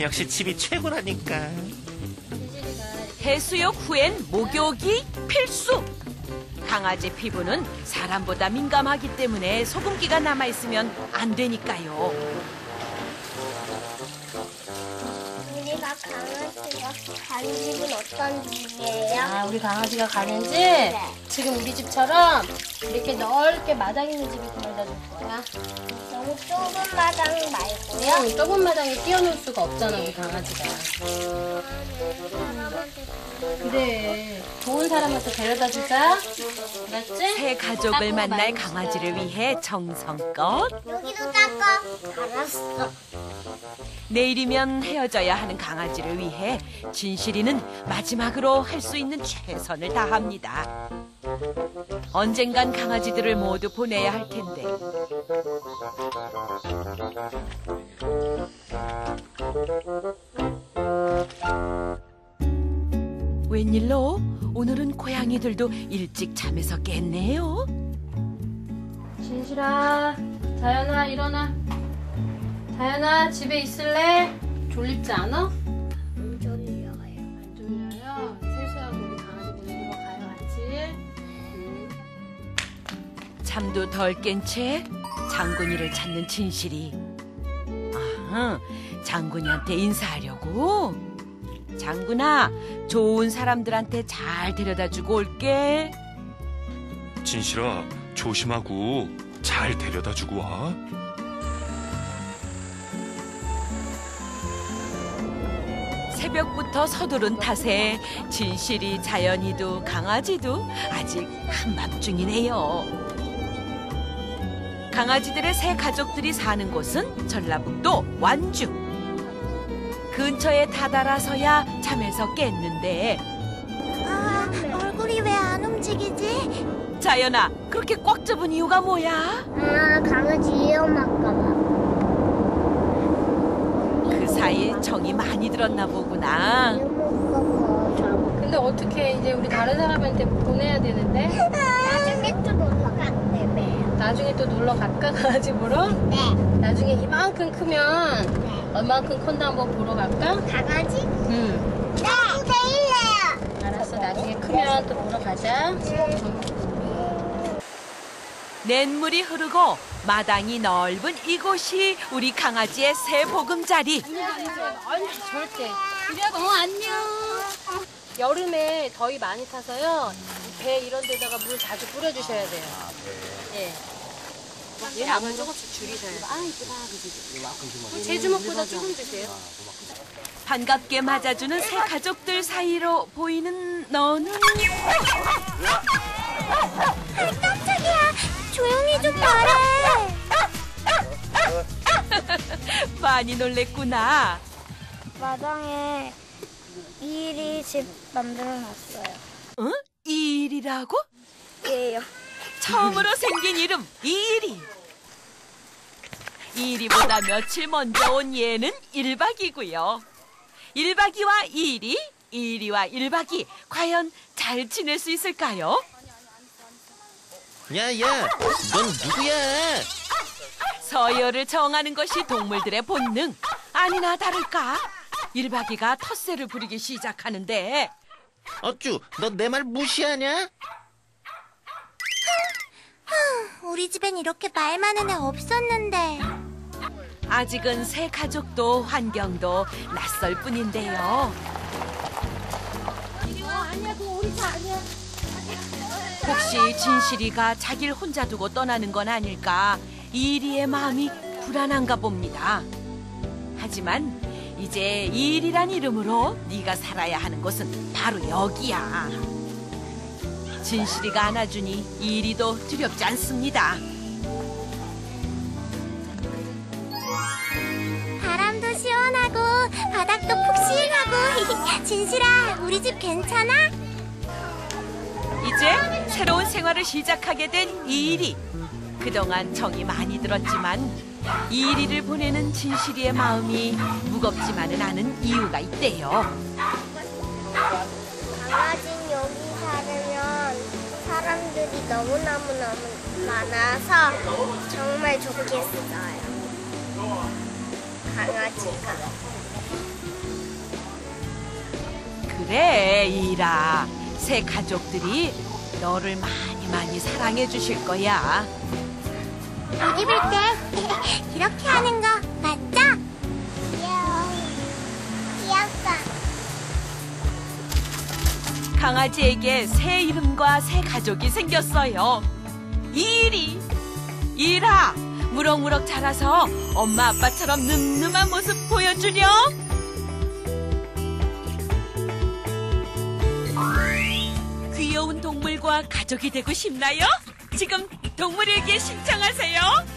역시 집이 최고라니까. 해수욕 후엔 목욕이 필수. 강아지 피부는 사람보다 민감하기 때문에 소금기가 남아있으면 안 되니까요. 우리가 강아지가 가는 집은 어떤 집이에요? 아, 우리 강아지가 가는 집? 네. 지금 우리 집처럼 이렇게 넓게 마당 있는 집을 구해다 줄 거야. 너무 좁은 마당 말고요? 응, 좁은 마당에 끼워놓을 수가 없잖아, 우리 강아지가. 그래, 좋은 사람한테 데려다 주자. 알았지? 새 가족을 만날 강아지를 위해 정성껏. 여기도 닦아. 알았어. 내일이면 헤어져야 하는 강아지를 위해 진실이는 마지막으로 할 수 있는 최선을 다합니다. 언젠간 강아지들을 모두 보내야 할 텐데. 웬일로? 오늘은 고양이들도 일찍 잠에서 깼네요. 진실아, 자연아, 일어나. 자연아, 집에 있을래? 졸립지 않아? 안 졸려요. 안 졸려요? 세수하고 우리 강아지 데리고 가요, 같이. 잠도 덜 깬 채 장군이를 찾는 진실이. 아하, 장군이한테 인사하려고? 장군아, 좋은 사람들한테 잘 데려다주고 올게. 진실아, 조심하고 잘 데려다주고 와. 새벽부터 서두른 탓에 진실이, 자연이도 강아지도 아직 한밤중이네요. 강아지들의 새 가족들이 사는 곳은 전라북도 완주. 근처에 다다라서야 잠에서 깼는데. 아, 얼굴이 왜 안 움직이지? 자연아, 그렇게 꽉 잡은 이유가 뭐야? 아, 강아지 위험할까 봐. 사이 정이 많이 들었나 보구나. 근데 어떻게 이제 우리 다른 사람한테 보내야 되는데? 나중에 또 놀러 간대매요. 나중에 또 놀러 갈까? 강아지 보러? 네. 나중에 이만큼 크면 네. 얼만큼 컸나 한번 보러 갈까? 강아지? 응. 네. 데일래요. 알았어, 나중에 크면 또 보러 가자. 냇물이 흐르고 마당이 넓은 이곳이 우리 강아지의 새 보금자리. 아니, 절대. 안녕. 여름에 더위 많이 타서요. 배 이런 데다가 물 자주 뿌려주셔야 돼요. 예. 얘는 아무래도 조금씩 줄이셔야 돼요. 제 주먹보다 조금 드세요. 반갑게 맞아주는 새 가족들 사이로 보이는 너는. 깜짝이야. 조용히 좀 말해. 많이 놀랬구나. 마당에 이일이 집 만들어놨어요. 응? 이일이라고? 예요. 처음으로 생긴 이름 이일이. 이일이보다 며칠 먼저 온 얘는 1박이고요. 1박이와 이일이, 이일이와 1박이 과연 잘 지낼 수 있을까요? 야야, 넌 누구야? 서열을 정하는 것이 동물들의 본능. 아니나 다를까 1박이가 텃세를 부리기 시작하는데. 어쭈, 너 내 말 무시하냐? 우리 집엔 이렇게 말 많은 애 없었는데. 아직은 새 가족도 환경도 낯설 뿐인데요. 이거 아니야, 그거 우리 집 아니야. 혹시 진실이가 자기를 혼자 두고 떠나는 건 아닐까 이일이의 마음이 불안한가 봅니다. 하지만 이제 이일이란 이름으로 네가 살아야 하는 곳은 바로 여기야. 진실이가 안아주니 이일이도 두렵지 않습니다. 바람도 시원하고 바닥도 푹신하고. 진실아, 우리 집 괜찮아? 이제 새로운 생활을 시작하게 된 이일이. 그동안 정이 많이 들었지만 이일이를 보내는 진실이의 마음이 무겁지만은 않은 이유가 있대요. 강아지는 여기 살면 사람들이 너무너무 많아서 정말 좋겠어요. 강아지가. 그래, 이라. 새 가족들이 너를 많이 사랑해 주실 거야. 옷 입을 때 이렇게 하는 거 맞죠? 귀여워. 귀엽다. 강아지에게 새 이름과 새 가족이 생겼어요. 이리, 이라. 무럭무럭 자라서 엄마 아빠처럼 늠름한 모습 보여주렴. 귀여운 동물과 가족이 되고 싶나요? 지금 동물에게 신청하세요.